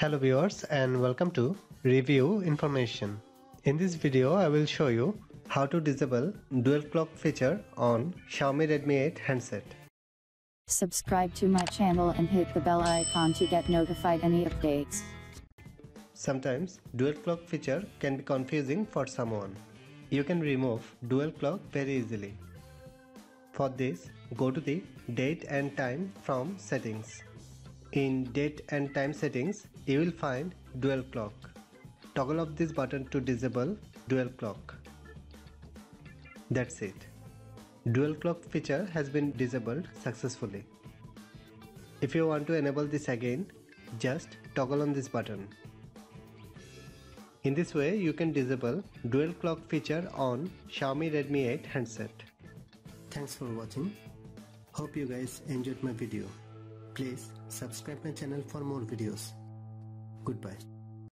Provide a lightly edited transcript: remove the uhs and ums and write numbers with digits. Hello viewers and welcome to Review Information. In this video I will show you how to disable dual clock feature on Xiaomi Redmi 8 handset. Subscribe to my channel and hit the bell icon to get notified any updates. Sometimes dual clock feature can be confusing for someone. You can remove dual clock very easily. For this, go to the date and time from settings. In date and time settings, you will find dual clock. Toggle off this button to disable dual clock. That's it. Dual clock feature has been disabled successfully. If you want to enable this again, just toggle on this button. In this way, you can disable dual clock feature on Xiaomi Redmi 8 handset. Thanks for watching. Hope you guys enjoyed my video. Please subscribe my channel for more videos. Goodbye.